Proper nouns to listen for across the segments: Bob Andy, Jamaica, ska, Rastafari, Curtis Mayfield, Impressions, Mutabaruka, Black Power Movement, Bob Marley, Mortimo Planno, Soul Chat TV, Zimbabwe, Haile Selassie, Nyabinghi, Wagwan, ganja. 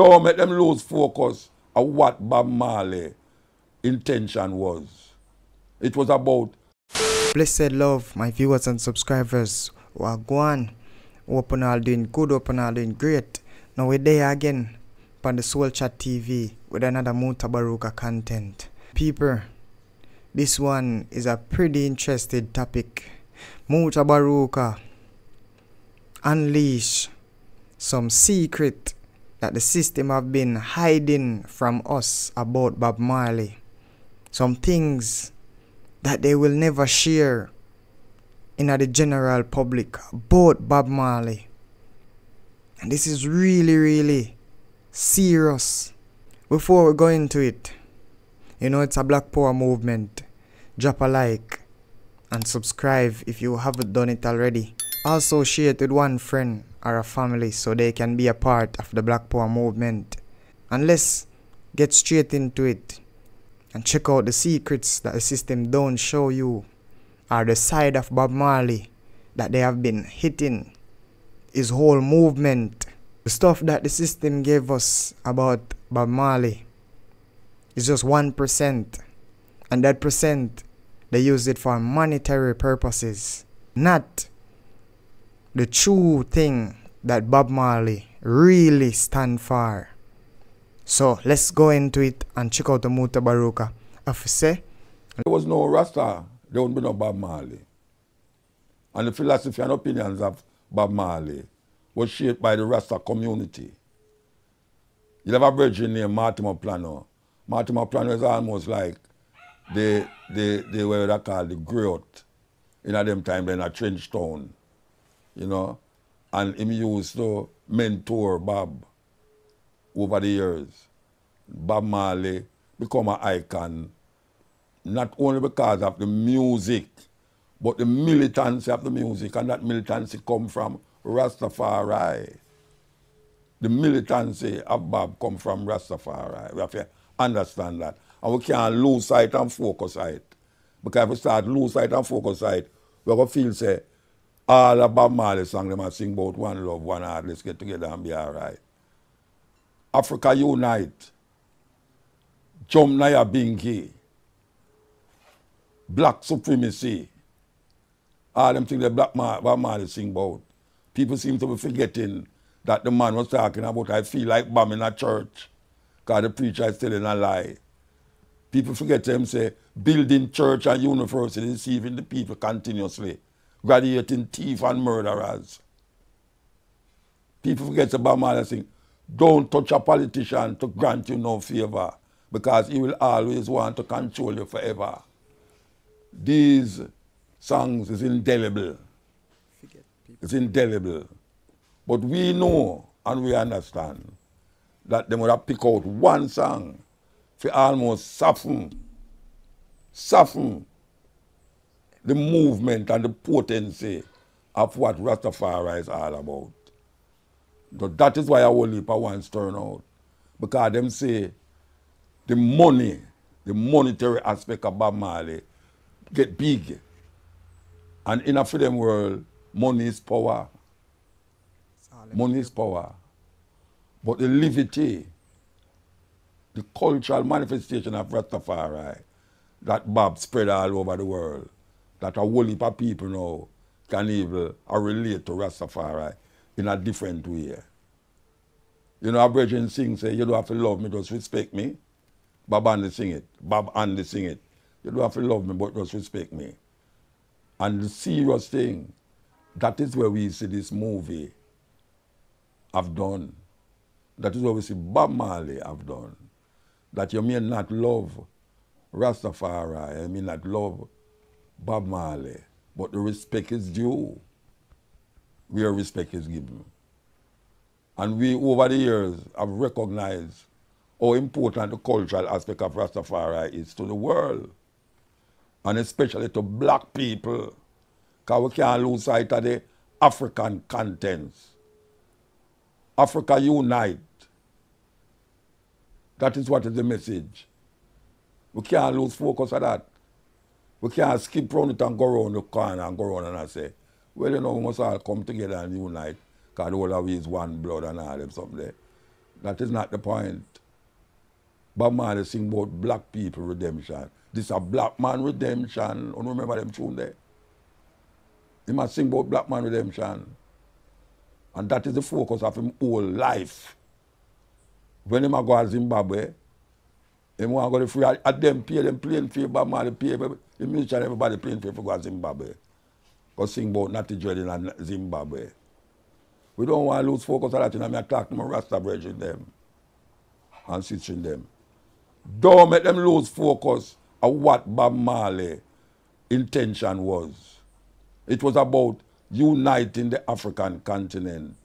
Don't make them lose focus on what Bob Marley's intention was. It was about blessed love, my viewers and subscribers. Wagwan, open all doing good, open all doing great. Now we're there again on the Soul Chat TV with another Mutabaruka content. People, this one is a pretty interesting topic. Mutabaruka unleash some secret that the system have been hiding from us about Bob Marley. Some things that they will never share in the general public about Bob Marley. And this is really, really serious. Before we go into it, you know it's a Black Power movement. Drop a like and subscribe if you haven't done it already. Also share it with one friend or a family so they can be a part of the Black Power movement. And let's get straight into it and check out the secrets that the system don't show you, or the side of Bob Marley that they have been hitting his whole movement. The stuff that the system gave us about Bob Marley is just 1%, and that percent they use it for monetary purposes, not the true thing that Bob Marley really stand for. So let's go into it and check out the Mutabaruka. There was no Rasta, there wouldn't be no Bob Marley. And the philosophy and opinions of Bob Marley was shaped by the Rasta community. You have a brethren named Mortimo Planno. Mortimo Planno is almost like the what they call the growth. In at them time, then a trench town, you know. And him used to mentor Bob. Over the years, Bob Marley become an icon, not only because of the music, but the militancy of the music, and that militancy come from Rastafari. The militancy of Bob come from Rastafari. We have to understand that. And we can't lose sight and focus sight. Because if we start lose sight and focus sight, we're going to feel, say, all of Bob Marley's songs, they must sing about one love, one heart, let's get together and be all right. Africa unite, jump Nyabinghi, black supremacy, all them things that Black Marley sing about. People seem to be forgetting that the man was talking about, I feel like bombing a church, because the preacher is telling a lie. People forget him say, building church and university, deceiving the people continuously, graduating thieves and murderers. People forget about Bob Marley sing. Don't touch a politician to grant you no favor, because he will always want to control you forever. These songs is indelible. It's indelible. But we know and we understand that they would have picked out one song for almost soften the movement and the potency of what Rastafari is all about. So that is why I whole heap of ones turn out. Because them say the money, the monetary aspect of Bob Marley get big. And in a freedom world, money is power. Money is power. But the levity, the cultural manifestation of Rastafari that Bob spread all over the world, that a whole heap of people now can even relate to Rastafari in a different way. You know, a brethren sing, say, you don't have to love me, just respect me. Bob Andy sing it. Bob Andy sing it. You don't have to love me, but just respect me. And the serious thing, that is where we see this movie have done. That is where we see Bob Marley have done. That you may not love Rastafari, you may not love Bob Marley, but the respect is due. Where respect is given. And we, over the years, have recognized how important the cultural aspect of Rastafari is to the world, and especially to black people, because we can't lose sight of the African contents. Africa unite. That is what is the message. We can't lose focus on that. We can't skip around it and go around the corner and go around and say, well, you know, we must all come together and unite, because all of we is one blood and all them something there. That is not the point. Bob Marley sing about black people redemption. This is a black man redemption. I don't remember them tune there. He must sing about black man redemption. And that is the focus of him whole life. When he go to Zimbabwe, he want to go to free, at them pay them playing fee, Bob Marley pay, the musician everybody playing fee for go to Zimbabwe. Go sing about Natty Dreading and Zimbabwe. We don't want to lose focus on that, and I attack them and Rasta bridging them and switching them. Don't make them lose focus on what Bob Marley's intention was. It was about uniting the African continent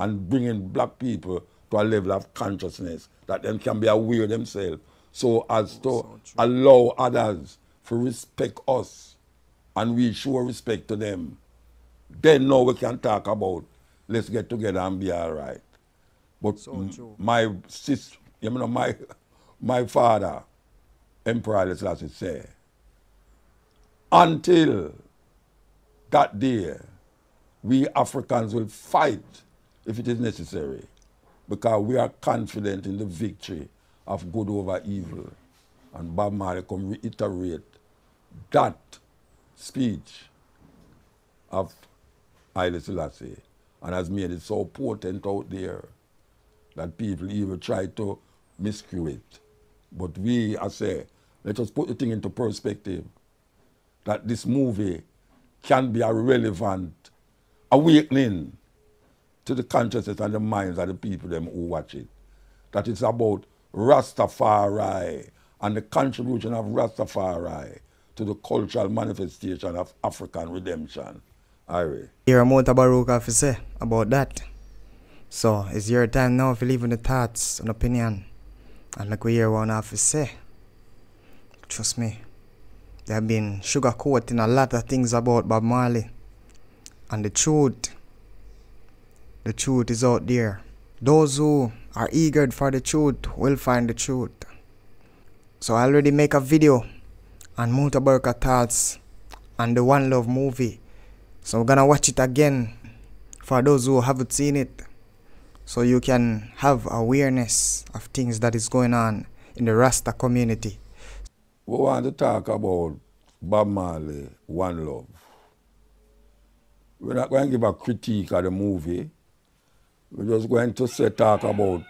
and bringing black people to a level of consciousness that them can be aware of themselves so as to allow others to respect us and we show respect to them. Then now we can talk about let's get together and be all right. But so my sister, you know, my father, Emperor Haile Selassie said, until that day, we Africans will fight if it is necessary, because we are confident in the victory of good over evil. And Bob Marley come reiterate that speech of Haile Selassie, and has made it so potent out there that people even try to miscue it. But we, I say, let us put the thing into perspective, that this movie can be a relevant awakening to the consciousness and the minds of the people them who watch it. That it's about Rastafari and the contribution of Rastafari to the cultural manifestation of African redemption. Here Mutabaruka for say about that. So it's your time now for leaving the thoughts and opinion. And like we hear one have to say. Trust me, they have been sugarcoating a lot of things about Bob Marley. And the truth is out there. Those who are eager for the truth will find the truth. So I already make a video on Mutabaruka thoughts and the One Love movie. So we're gonna watch it again for those who haven't seen it, so you can have awareness of things that is going on in the Rasta community. We want to talk about Bob Marley, One Love. We're not going to give a critique of the movie. We're just going to talk about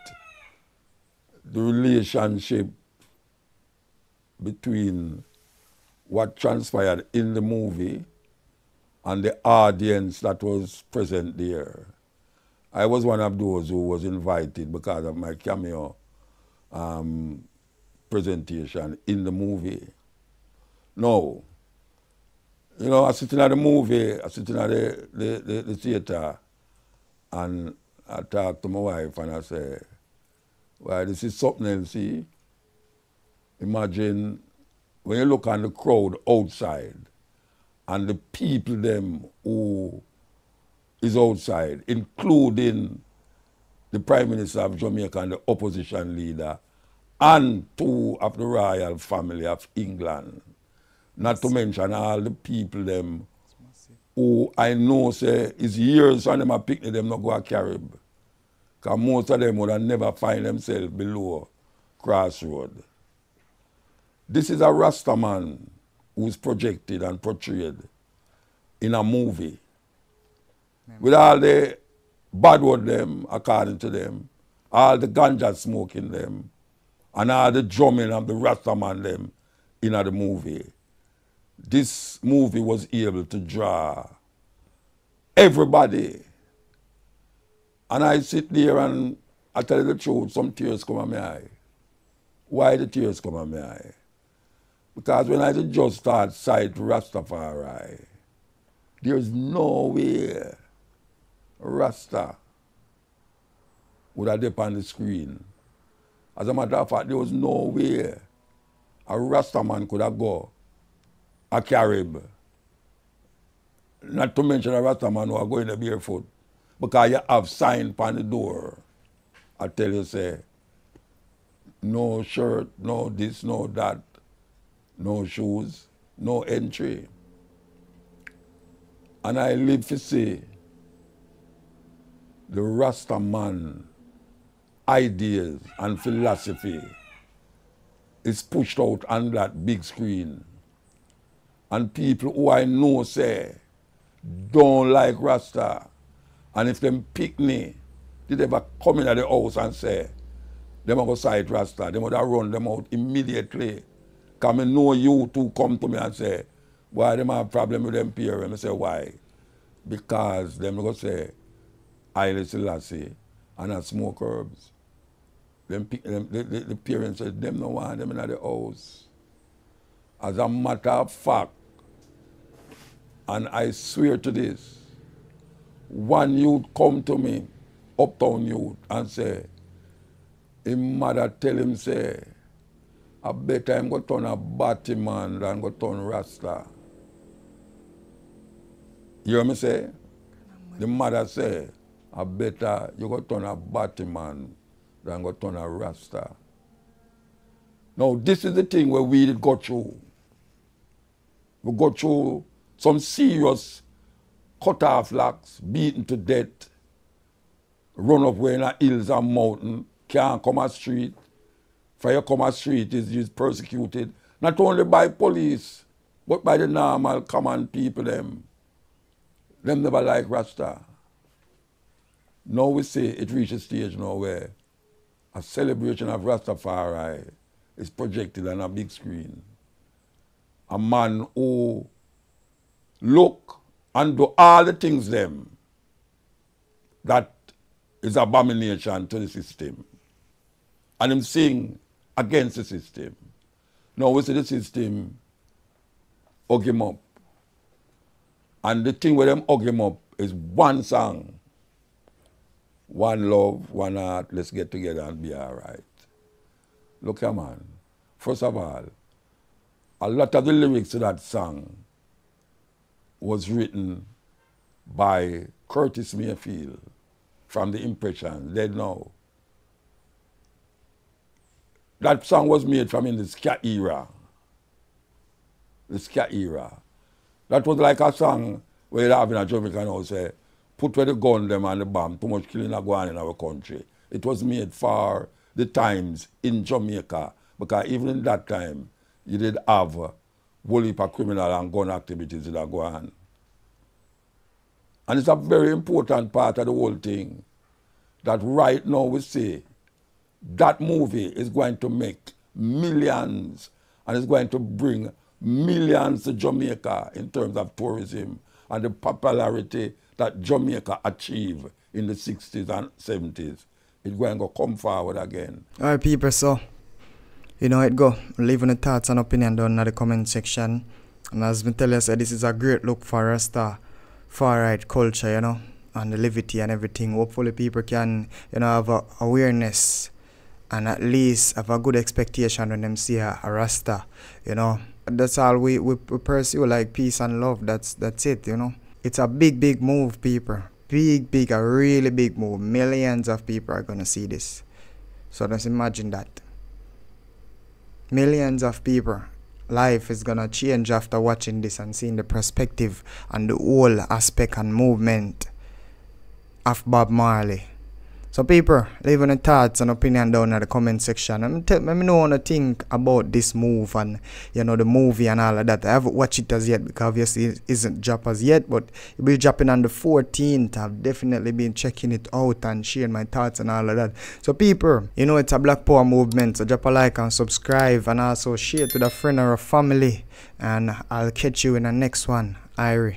the relationship between what transpired in the movie and the audience that was present there. I was one of those who was invited because of my cameo presentation in the movie. No, you know, I sitting at the movie, I sitting at the theater, and I talked to my wife and I said, well, this is something else, see? Imagine when you look at the crowd outside, and the people them who is outside, including the Prime Minister of Jamaica and the opposition leader, and two of the royal family of England. Not to mention all the people them who I know say is years and them a picnic them not go a Carib. Because most of them would have never find themselves below crossroad. This is a Rastaman who's projected and portrayed in a movie with all the bad word them, according to them, all the ganja smoking them, and all the drumming of the Rastaman them in the movie. This movie was able to draw everybody. And I sit there and I tell you the truth, some tears come on my eye. Why the tears come on my eye? Because when I just start sight Rastafari, there's no way Rasta would have dipped on the screen. As a matter of fact, there was no way a Rasta man could have gone a Carib. Not to mention a Rasta man who are going barefoot. Because you have sign on the door. I tell you, say, no shirt, no this, no that. No shoes, no entry. And I live to see the Rastaman ideas and philosophy is pushed out on that big screen. And people who I know say don't like Rasta, and if them pick me, did ever come in at the house and say them go side Rasta, them would have run them out immediately. Because I know you two come to me and say, why them have problem with them parents? I say, why? Because them go say, Haile Selassie and I smoke herbs. The parents said, them no want them in the house. As a matter of fact, and I swear to this, one youth come to me, uptown youth, and say, his mother tell him, say, I better him go turn a batty man than go turn Rasta. You hear me say? The mother say, I better you go turn a batty man than go turn a Rasta. Now, this is the thing where we go through. We go through some serious cut-off locks, beaten to death, run up where in the hills and mountain, can't come a street. For you come a street is persecuted, not only by police, but by the normal common people them. Them never like Rasta. Now we see it reaches a stage now where a celebration of Rastafari is projected on a big screen. A man who look and do all the things them that is abomination to the system. And him sing against the system. Now we see the system hug him up. And the thing with them hug him up is one song. One love, one heart, let's get together and be all right. Look here, man. First of all, a lot of the lyrics to that song was written by Curtis Mayfield from the Impressions, dead now. That song was made from in the ska era. The ska era. That was like a song where you have in a Jamaica now say, put where the gun them and the bomb, too much killing are going on in our country. It was made for the times in Jamaica, because even in that time, you did have a whole heap of criminal and gun activities that are going on. And it's a very important part of the whole thing that right now we see that movie is going to make millions and it's going to bring millions to Jamaica in terms of tourism and the popularity that Jamaica achieved in the 60s and 70s. It's going to come forward again. All right, people, so you know it go. Leave your thoughts and opinion down in the comment section. And as we tell you, this is a great look for Rasta, far-right culture, you know, and the levity and everything. Hopefully people can, you know, have a awareness and at least have a good expectation when them see a Rasta, you know. That's all we pursue, like peace and love. That's it, you know. It's a big, big move, people. Big, big, a really big move. Millions of people are going to see this. So just imagine that. Millions of people. Life is going to change after watching this and seeing the perspective and the whole aspect and movement of Bob Marley. So people, leave your thoughts and opinion down in the comment section. And let me know what you think about this move and, you know, the movie and all of that. I haven't watched it as yet because obviously it isn't dropped as yet, but it will be dropping on the 14th. I've definitely been checking it out and sharing my thoughts and all of that. So people, you know, it's a Black Power movement. So drop a like and subscribe and also share it with a friend or a family. And I'll catch you in the next one. Irie.